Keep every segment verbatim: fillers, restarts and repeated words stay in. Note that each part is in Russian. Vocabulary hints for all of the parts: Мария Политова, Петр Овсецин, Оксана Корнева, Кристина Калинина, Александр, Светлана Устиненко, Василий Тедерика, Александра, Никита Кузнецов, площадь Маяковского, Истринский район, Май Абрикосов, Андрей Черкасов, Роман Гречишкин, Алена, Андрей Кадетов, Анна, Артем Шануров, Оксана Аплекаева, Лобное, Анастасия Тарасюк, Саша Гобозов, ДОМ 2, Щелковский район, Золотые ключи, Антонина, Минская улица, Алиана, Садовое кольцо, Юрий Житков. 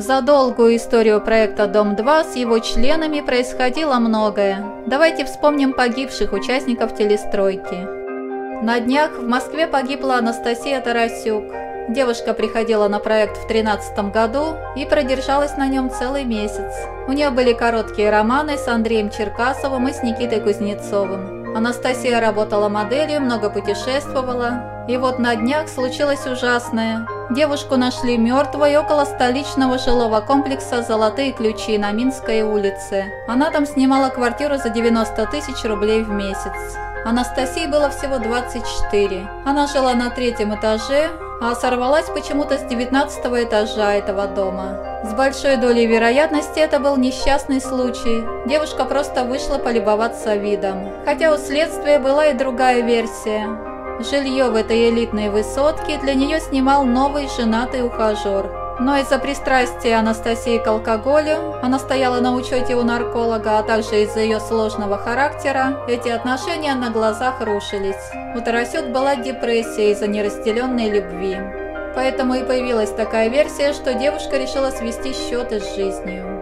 За долгую историю проекта «Дом два» с его членами происходило многое. Давайте вспомним погибших участников телестройки. На днях в Москве погибла Анастасия Тарасюк. Девушка приходила на проект в две тысячи тринадцатом году и продержалась на нем целый месяц. У нее были короткие романы с Андреем Черкасовым и с Никитой Кузнецовым. Анастасия работала моделью, много путешествовала. И вот на днях случилось ужасное. Девушку нашли мертвой около столичного жилого комплекса «Золотые ключи» на Минской улице. Она там снимала квартиру за девяносто тысяч рублей в месяц. Анастасии было всего двадцать четыре. Она жила на третьем этаже, а сорвалась почему-то с девятнадцатого этажа этого дома. С большой долей вероятности это был несчастный случай. Девушка просто вышла полюбоваться видом. Хотя у следствия была и другая версия. Жилье в этой элитной высотке для нее снимал новый женатый ухажер. Но из-за пристрастия Анастасии к алкоголю, она стояла на учете у нарколога, а также из-за ее сложного характера, эти отношения на глазах рушились. У Тарасюк была депрессия из-за неразделенной любви. Поэтому и появилась такая версия, что девушка решила свести счеты с жизнью.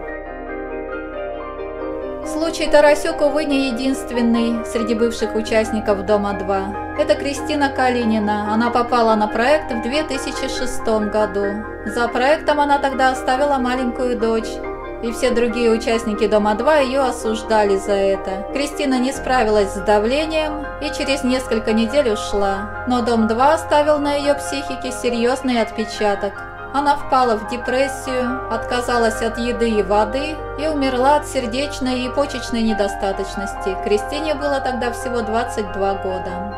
Случай Тарасюк, увы, не единственный среди бывших участников «Дома два». Это Кристина Калинина. Она попала на проект в две тысячи шестом году. За проектом она тогда оставила маленькую дочь. И все другие участники «Дома два» ее осуждали за это. Кристина не справилась с давлением и через несколько недель ушла. Но «Дом два» оставил на ее психике серьезный отпечаток. Она впала в депрессию, отказалась от еды и воды и умерла от сердечной и почечной недостаточности. Кристине было тогда всего двадцать два года.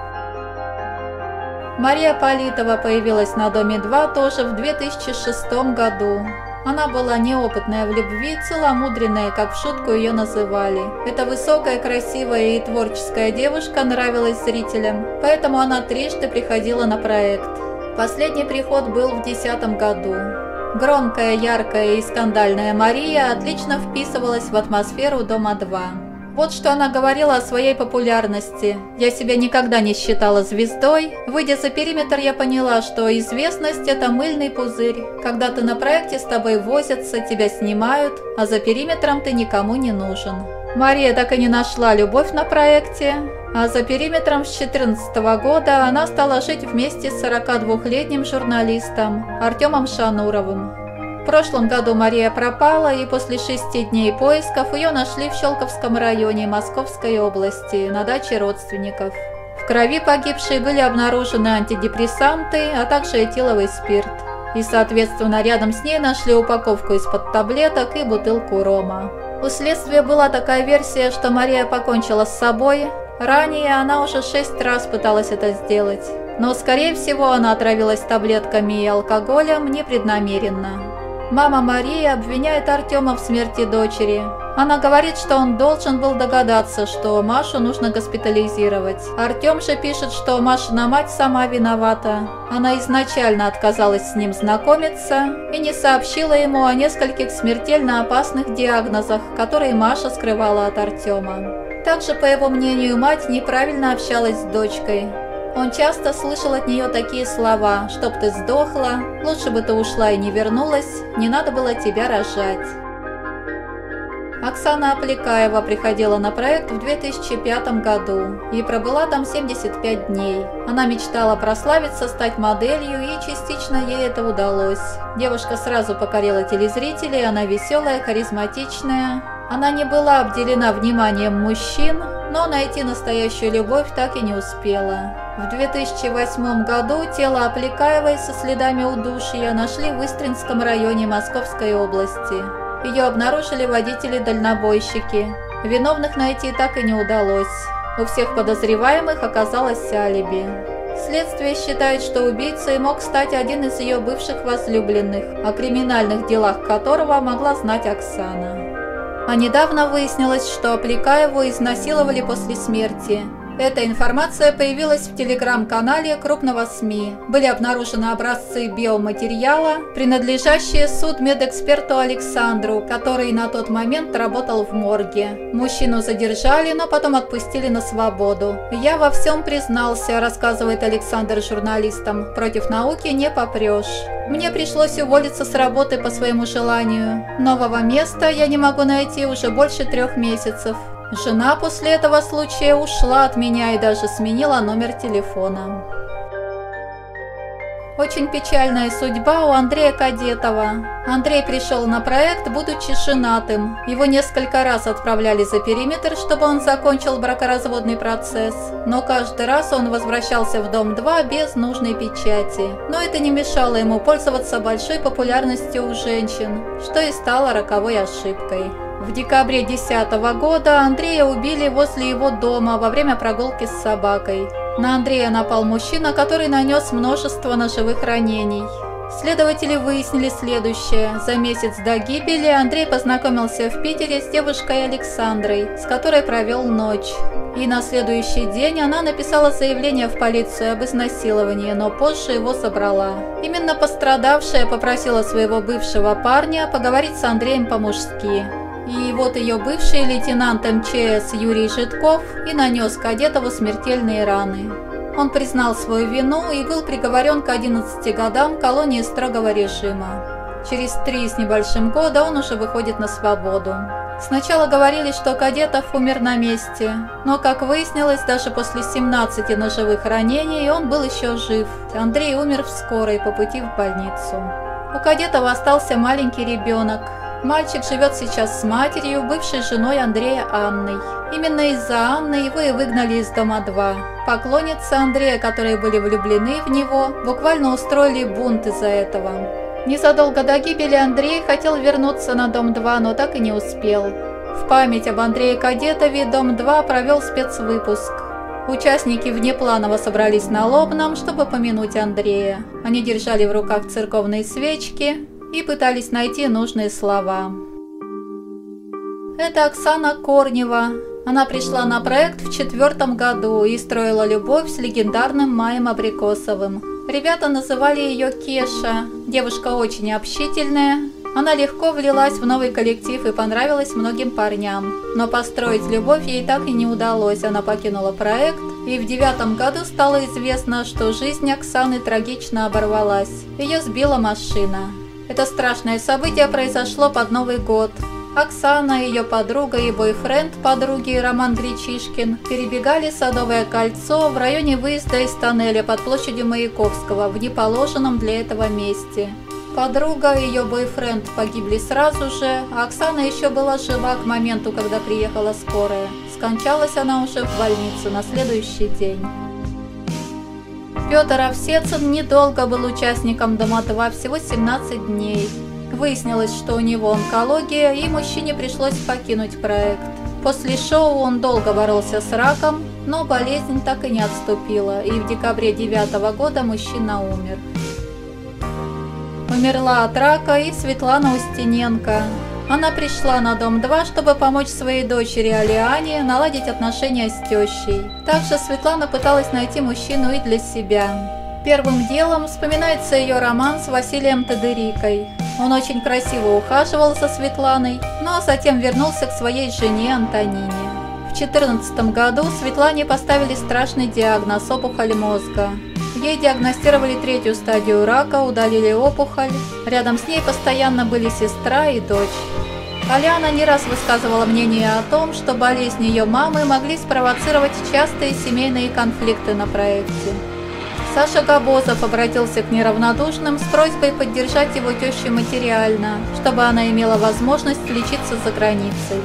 Мария Политова появилась на «Доме два» тоже в две тысячи шестом году. Она была неопытная в любви, целомудренная, как в шутку ее называли. Эта высокая, красивая и творческая девушка нравилась зрителям, поэтому она трижды приходила на проект. Последний приход был в две тысячи десятом году. Громкая, яркая и скандальная Мария отлично вписывалась в атмосферу «Дома два». Вот что она говорила о своей популярности. «Я себя никогда не считала звездой. Выйдя за периметр, я поняла, что известность – это мыльный пузырь. Когда ты на проекте, с тобой возятся, тебя снимают, а за периметром ты никому не нужен». Мария так и не нашла любовь на проекте, а за периметром с две тысячи четырнадцатого года она стала жить вместе с сорокадвухлетним журналистом Артемом Шануровым. В прошлом году Мария пропала, и после шести дней поисков ее нашли в Щелковском районе Московской области на даче родственников. В крови погибшей были обнаружены антидепрессанты, а также этиловый спирт. И, соответственно, рядом с ней нашли упаковку из-под таблеток и бутылку рома. У следствия была такая версия, что Мария покончила с собой. Ранее она уже шесть раз пыталась это сделать. Но, скорее всего, она отравилась таблетками и алкоголем непреднамеренно. Мама Марии обвиняет Артема в смерти дочери. Она говорит, что он должен был догадаться, что Машу нужно госпитализировать. Артем же пишет, что Машина мать сама виновата. Она изначально отказалась с ним знакомиться и не сообщила ему о нескольких смертельно опасных диагнозах, которые Маша скрывала от Артема. Также, по его мнению, мать неправильно общалась с дочкой. Он часто слышал от нее такие слова: «Чтоб ты сдохла», «Лучше бы ты ушла и не вернулась», «Не надо было тебя рожать». Оксана Аплекаева приходила на проект в две тысячи пятом году и пробыла там семьдесят пять дней. Она мечтала прославиться, стать моделью, и частично ей это удалось. Девушка сразу покорила телезрителей, она веселая, харизматичная. Она не была обделена вниманием мужчин, но найти настоящую любовь так и не успела. В две тысячи восьмом году тело Аплекаевой со следами удушья нашли в Истринском районе Московской области. Ее обнаружили водители-дальнобойщики. Виновных найти так и не удалось. У всех подозреваемых оказалось алиби. Следствие считает, что убийцей мог стать один из ее бывших возлюбленных, о криминальных делах которого могла знать Оксана. А недавно выяснилось, что Аплекаеву изнасиловали после смерти. Эта информация появилась в телеграм-канале крупного СМИ. Были обнаружены образцы биоматериала, принадлежащие судмедэксперту Александру, который на тот момент работал в морге. Мужчину задержали, но потом отпустили на свободу. «Я во всем признался», – рассказывает Александр журналистам. «Против науки не попрешь. Мне пришлось уволиться с работы по своему желанию. Нового места я не могу найти уже больше трех месяцев. Жена после этого случая ушла от меня и даже сменила номер телефона». Очень печальная судьба у Андрея Кадетова. Андрей пришел на проект, будучи женатым. Его несколько раз отправляли за периметр, чтобы он закончил бракоразводный процесс. Но каждый раз он возвращался в дом два без нужной печати. Но это не мешало ему пользоваться большой популярностью у женщин, что и стало роковой ошибкой. В декабре две тысячи десятого года Андрея убили возле его дома во время прогулки с собакой. На Андрея напал мужчина, который нанес множество ножевых ранений. Следователи выяснили следующее. За месяц до гибели Андрей познакомился в Питере с девушкой Александрой, с которой провел ночь. И на следующий день она написала заявление в полицию об изнасиловании, но позже его собрала. Именно пострадавшая попросила своего бывшего парня поговорить с Андреем по-мужски. И вот ее бывший лейтенант эм че эс Юрий Житков и нанес Кадетову смертельные раны. Он признал свою вину и был приговорен к одиннадцати годам колонии строгого режима. Через три с небольшим года он уже выходит на свободу. Сначала говорили, что Кадетов умер на месте, но, как выяснилось, даже после семнадцати ножевых ранений он был еще жив. Андрей умер в скорой по пути в больницу. У Кадетова остался маленький ребенок. Мальчик живет сейчас с матерью, бывшей женой Андрея Анной. Именно из-за Анны его и выгнали из дома два. Поклонницы Андрея, которые были влюблены в него, буквально устроили бунт из-за этого. Незадолго до гибели Андрей хотел вернуться на дом два, но так и не успел. В память об Андрее Кадетове дом два провел спецвыпуск. Участники внепланово собрались на Лобном, чтобы помянуть Андрея. Они держали в руках церковные свечки и пытались найти нужные слова. Это Оксана Корнева. Она пришла на проект в четвертом году и строила любовь с легендарным Маем Абрикосовым. Ребята называли ее Кеша. Девушка очень общительная. Она легко влилась в новый коллектив и понравилась многим парням. Но построить любовь ей так и не удалось. Она покинула проект, и в девятом году стало известно, что жизнь Оксаны трагично оборвалась. Ее сбила машина. Это страшное событие произошло под Новый год. Оксана, ее подруга и бойфренд подруги Роман Гречишкин перебегали Садовое кольцо в районе выезда из тоннеля под площадью Маяковского в неположенном для этого месте. Подруга и ее бойфренд погибли сразу же, а Оксана еще была жива к моменту, когда приехала скорая. Скончалась она уже в больнице на следующий день. Петр Овсецин недолго был участником дома два, всего семнадцать дней. Выяснилось, что у него онкология, и мужчине пришлось покинуть проект. После шоу он долго боролся с раком, но болезнь так и не отступила, и в декабре две тысячи девятого года мужчина умер. Умерла от рака и Светлана Устиненко. Она пришла на дом два, чтобы помочь своей дочери Алиане наладить отношения с тещей. Также Светлана пыталась найти мужчину и для себя. Первым делом вспоминается ее роман с Василием Тедерикой. Он очень красиво ухаживал за Светланой, но затем вернулся к своей жене Антонине. В две тысячи четырнадцатом году Светлане поставили страшный диагноз – опухоль мозга. Ей диагностировали третью стадию рака, удалили опухоль. Рядом с ней постоянно были сестра и дочь. Алена не раз высказывала мнение о том, что болезни ее мамы могли спровоцировать частые семейные конфликты на проекте. Саша Гобозов обратился к неравнодушным с просьбой поддержать его тещу материально, чтобы она имела возможность лечиться за границей.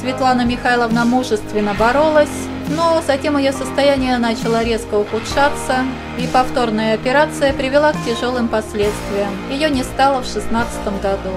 Светлана Михайловна мужественно боролась, но затем ее состояние начало резко ухудшаться, и повторная операция привела к тяжелым последствиям. Ее не стало в шестнадцатом году.